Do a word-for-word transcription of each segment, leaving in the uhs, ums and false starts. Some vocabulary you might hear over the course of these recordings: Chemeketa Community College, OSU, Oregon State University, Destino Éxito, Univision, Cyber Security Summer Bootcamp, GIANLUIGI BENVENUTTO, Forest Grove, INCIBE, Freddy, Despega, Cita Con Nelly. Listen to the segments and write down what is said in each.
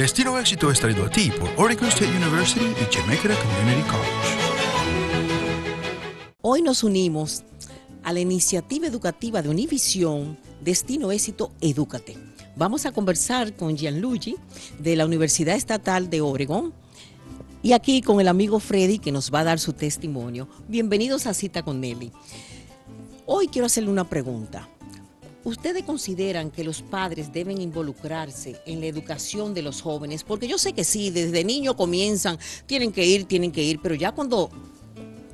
Destino Éxito es traído a ti por Oregon State University y Chemeketa Community College. Hoy nos unimos a la iniciativa educativa de Univision, Destino Éxito, Edúcate. Vamos a conversar con Gianluigi de la Universidad Estatal de Oregon y aquí con el amigo Freddy, que nos va a dar su testimonio. Bienvenidos a Cita con Nelly. Hoy quiero hacerle una pregunta. ¿Ustedes consideran que los padres deben involucrarse en la educación de los jóvenes? Porque yo sé que sí, desde niño comienzan, tienen que ir, tienen que ir, pero ya cuando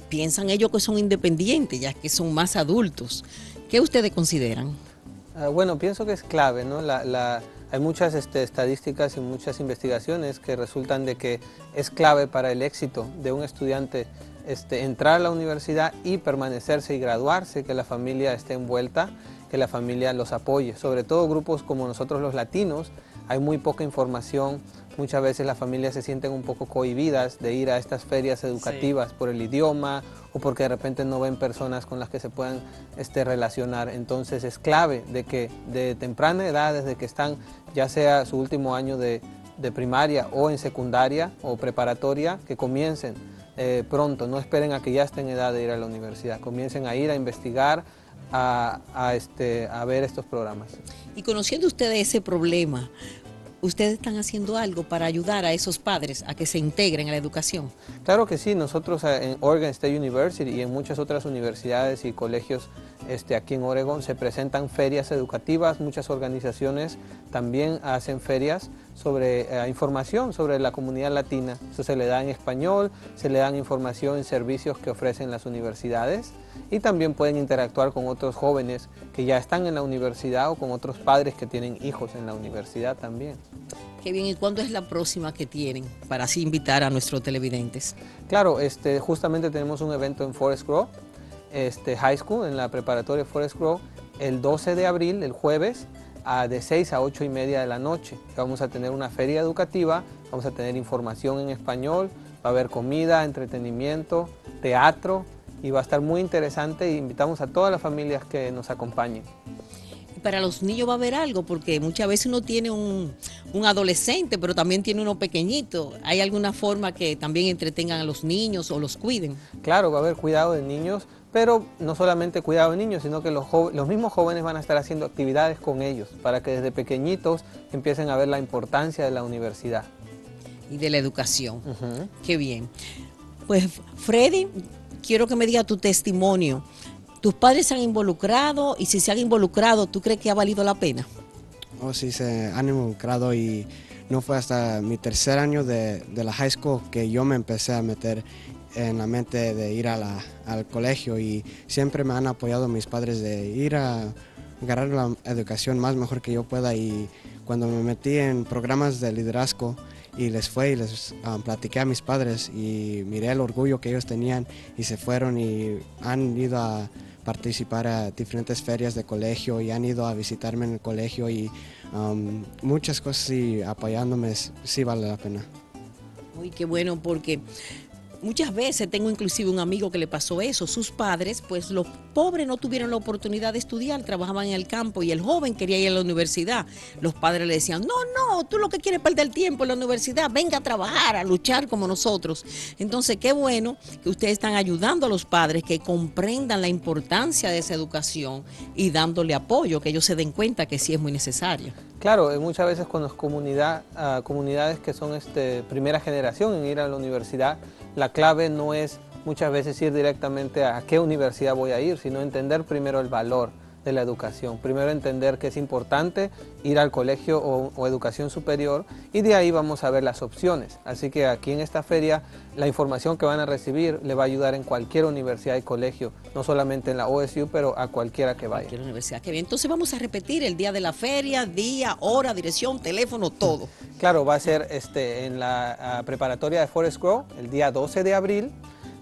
piensan ellos que son independientes, ya que son más adultos, ¿qué ustedes consideran? Uh, bueno, pienso que es clave, ¿no? La, la, hay muchas este, estadísticas y muchas investigaciones que resultan de que es clave para el éxito de un estudiante este, entrar a la universidad y permanecerse y graduarse, que la familia esté envuelta, que la familia los apoye. Sobre todo grupos como nosotros los latinos, hay muy poca información. Muchas veces las familias se sienten un poco cohibidas de ir a estas ferias educativas, sí, por el idioma o porque de repente no ven personas con las que se puedan este, relacionar. Entonces es clave de que de temprana edad, desde que están ya sea su último año de, de primaria o en secundaria o preparatoria, que comiencen eh, pronto. No esperen a que ya estén en edad de ir a la universidad. Comiencen a ir a investigar, a, a, este, a ver estos programas. Y conociendo ustedes ese problema, ¿ustedes están haciendo algo para ayudar a esos padres a que se integren a la educación? Claro que sí. Nosotros en Oregon State University y en muchas otras universidades y colegios este, aquí en Oregon se presentan ferias educativas. Muchas organizaciones también hacen ferias sobre eh, información sobre la comunidad latina. Eso se le da en español, se le dan información en servicios que ofrecen las universidades y también pueden interactuar con otros jóvenes que ya están en la universidad o con otros padres que tienen hijos en la universidad también. Qué bien. ¿Y cuándo es la próxima que tienen para así invitar a nuestros televidentes? Claro, este, justamente tenemos un evento en Forest Grove, este, High School, en la preparatoria Forest Grove, el doce de abril, el jueves, a, de seis a ocho y media de la noche. Vamos a tener una feria educativa, vamos a tener información en español, va a haber comida, entretenimiento, teatro y va a estar muy interesante y invitamos a todas las familias que nos acompañen. Para los niños va a haber algo, porque muchas veces uno tiene un, un adolescente, pero también tiene uno pequeñito. ¿Hay alguna forma que también entretengan a los niños o los cuiden? Claro, va a haber cuidado de niños, pero no solamente cuidado de niños, sino que los, los mismos jóvenes van a estar haciendo actividades con ellos, para que desde pequeñitos empiecen a ver la importancia de la universidad. Y de la educación. Uh-huh. Qué bien. Pues, Freddy, quiero que me diga tu testimonio. ¿Tus padres se han involucrado? Y si se han involucrado, ¿tú crees que ha valido la pena? Oh, sí, se han involucrado y no fue hasta mi tercer año de, de la high school que yo me empecé a meter en la mente de ir a la, al colegio, y siempre me han apoyado mis padres de ir a agarrar la educación más mejor que yo pueda. Y cuando me metí en programas de liderazgo y les fue y les um, platiqué a mis padres y miré el orgullo que ellos tenían y se fueron y han ido a participar a diferentes ferias de colegio y han ido a visitarme en el colegio y um, muchas cosas, y apoyándome sí vale la pena. Uy, qué bueno, porque muchas veces tengo inclusive un amigo que le pasó eso. Sus padres, pues los pobres, no tuvieron la oportunidad de estudiar, trabajaban en el campo y el joven quería ir a la universidad. Los padres le decían, no, no, tú lo que quieres es perder tiempo en la universidad, venga a trabajar, a luchar como nosotros. Entonces, qué bueno que ustedes están ayudando a los padres que comprendan la importancia de esa educación y dándole apoyo, que ellos se den cuenta que sí es muy necesario. Claro, muchas veces con las comunidad, uh, comunidades que son este, primera generación en ir a la universidad, la clave no es muchas veces ir directamente a, a qué universidad voy a ir, sino entender primero el valor de la educación. Primero entender que es importante ir al colegio o, o educación superior, y de ahí vamos a ver las opciones. Así que aquí en esta feria la información que van a recibir le va a ayudar en cualquier universidad y colegio, no solamente en la O S U, pero a cualquiera que vaya. Cualquier universidad. Qué bien. Entonces vamos a repetir el día de la feria, día, hora, dirección, teléfono, todo. Claro, va a ser este, en la preparatoria de Forest Grove el día doce de abril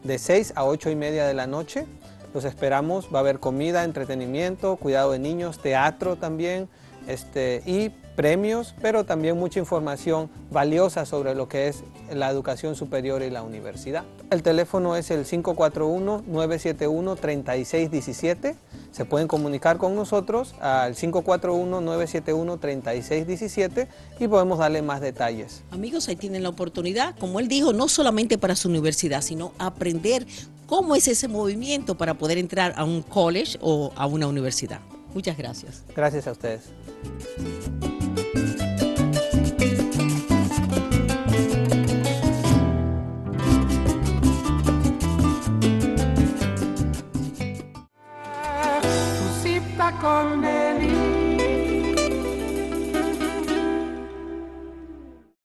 de seis a ocho y media de la noche. Los esperamos, va a haber comida, entretenimiento, cuidado de niños, teatro también, este, y premios, pero también mucha información valiosa sobre lo que es la educación superior y la universidad. El teléfono es el cinco cuatro uno, nueve siete uno, tres seis uno siete. Se pueden comunicar con nosotros al cinco cuatro uno, nueve siete uno, tres seis uno siete y podemos darle más detalles. Amigos, ahí tienen la oportunidad, como él dijo, no solamente para su universidad, sino aprender cómo es ese movimiento para poder entrar a un college o a una universidad. Muchas gracias. Gracias a ustedes. Con él.